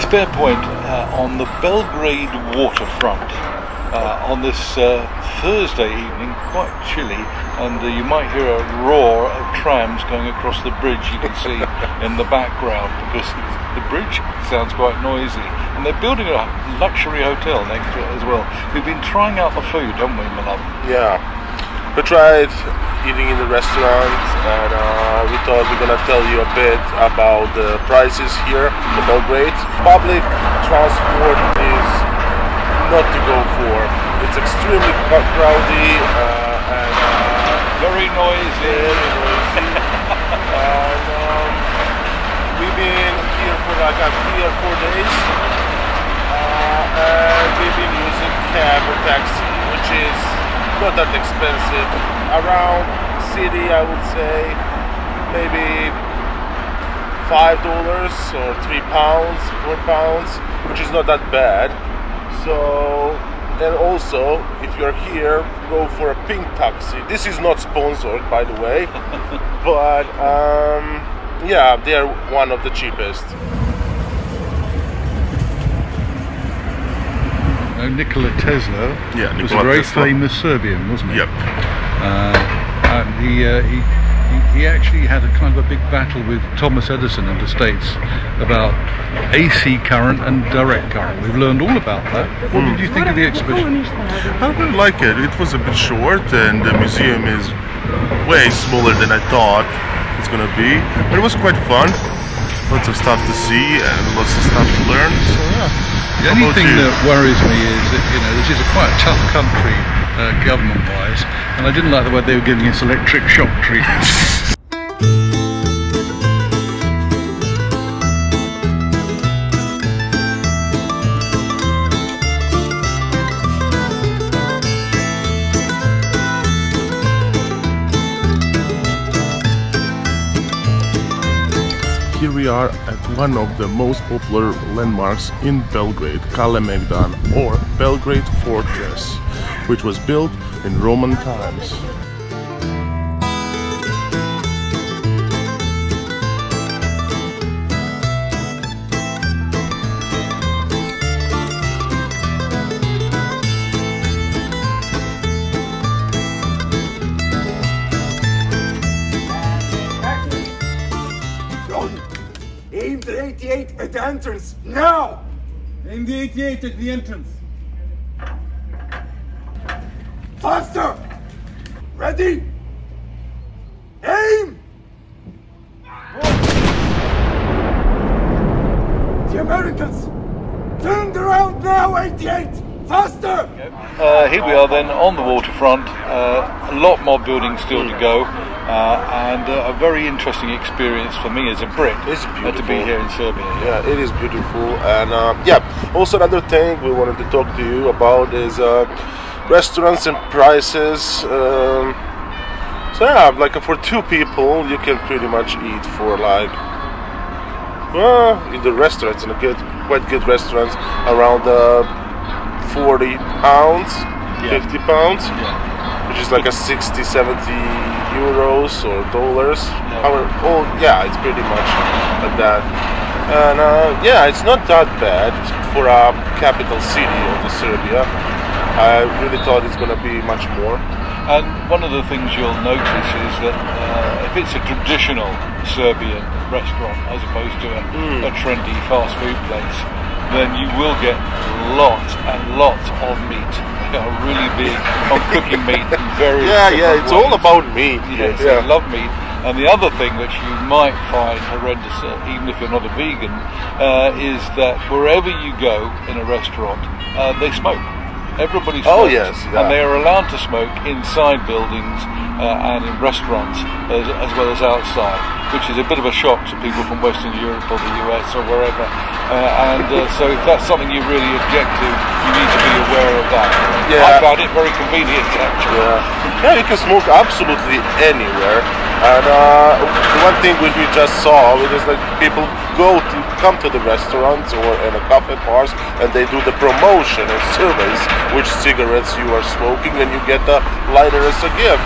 his fair point on the Belgrade Waterfront on this Thursday evening, quite chilly, and you might hear a roar of trams going across the bridge you can see in the background, because the bridge sounds quite noisy. And they're building a luxury hotel next to it as well. We've been trying out the food, haven't we, my love? Yeah. We tried eating in the restaurant, and we thought we're gonna tell you a bit about the prices here in Belgrade. Public transport is not to go for. It's extremely crowded and very noisy. And we've been here for like 3 or 4 days, and we've been using cab or taxi, which is not that expensive. Around city, I would say maybe $5 or £3, £4, which is not that bad. So, and also if you're here, go for a pink taxi. This is not sponsored, by the way, but yeah, they are one of the cheapest. Nikola Tesla, yeah, was a very famous Serbian, wasn't he? Yep. And he actually had a kind of a big battle with Thomas Edison in the States about AC current and direct current. We've learned all about that. What did you think of the exhibition? I really like it. It was a bit short, and the museum is way smaller than I thought it's going to be. But it was quite fun. Lots of stuff to see and lots of stuff to learn. So yeah. The only thing that worries me is that, you know, this is a quite tough country, government-wise, and I didn't like the way they were giving us electric shock treatment. Here we are at one of the most popular landmarks in Belgrade, Kalemegdan, or Belgrade Fortress, which was built in Roman times. Aim the 88 at the entrance, now! Aim the 88 at the entrance. Faster! Ready? Aim! The Americans! Turn around now, 88! Faster! Here we are then on the waterfront, a lot more buildings still to go, and a very interesting experience for me as a Brit. It's beautiful to be here in Serbia. Yeah, it is beautiful, and yeah, also another thing we wanted to talk to you about is restaurants and prices. So yeah, like for 2 people you can pretty much eat for like, well, in the restaurants, in a good, quite good restaurants, around the £40, yeah. £50, yeah. Which is like a 60, 70 euros or dollars. Yeah. Oh yeah, it's pretty much like that. And yeah, it's not that bad for a capital city of the Serbia. I really thought it's going to be much more. And one of the things you'll notice is that if it's a traditional Serbian restaurant as opposed to a trendy fast food place, then you will get lots and lots of meat. They are really big on cooking meat in various ways. It's all about meat. Yes, yeah. I love meat. And the other thing which you might find horrendous, even if you're not a vegan, is that wherever you go in a restaurant, they smoke. Everybody smokes. Oh yes, yeah. And they are allowed to smoke inside buildings and in restaurants as well as outside, which is a bit of a shock to people from Western Europe or the US or wherever. So if that's something you really object to, you need to be aware of that. Yeah. I found it very convenient, actually. Yeah, yeah, you can smoke absolutely anywhere. And the one thing which we just saw, it is like people come to the restaurants or in a cafe bars, and they do the promotion and surveys which cigarettes you are smoking, and you get the lighter as a gift.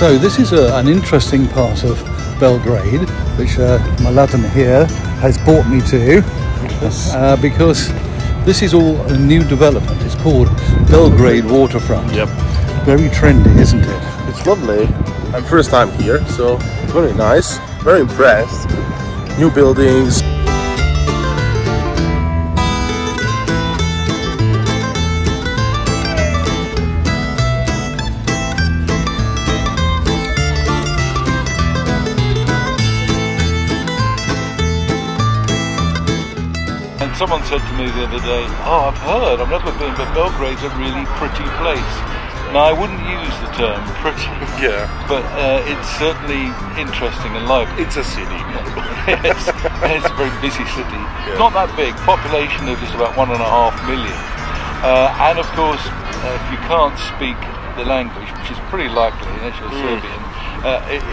So this is an interesting part of Belgrade, which Mladen here has brought me to, because this is all a new development. It's called Belgrade Waterfront. Yep. Very trendy, isn't it? It's lovely. I'm first time here, so very nice. Very impressed. New buildings. Someone said to me the other day, "Oh, I've heard, I've never been, but Belgrade's a really pretty place." Now, I wouldn't use the term pretty, yeah, but it's certainly interesting and lively. It's a city. Yes, it's a very busy city. Yeah. Not that big, population of just about 1.5 million. And of course, if you can't speak the language, which is pretty likely unless you're Serbian,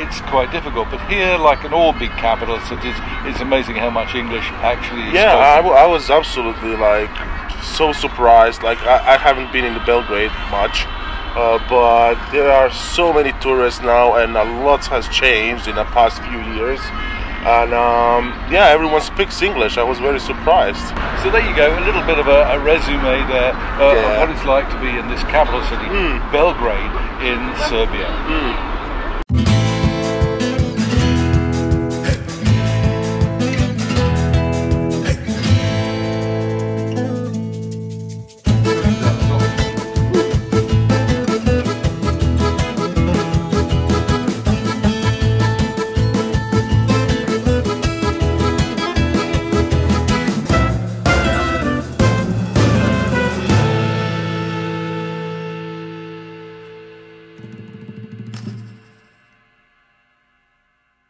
it's quite difficult, but here, like in all big capital cities, it's amazing how much English actually is spoken. I was absolutely like so surprised. Like I haven't been in Belgrade much, but there are so many tourists now, and a lot has changed in the past few years. And yeah, everyone speaks English. I was very surprised. So there you go, a little bit of a resume there of what it's like to be in this capital city, Belgrade in Serbia.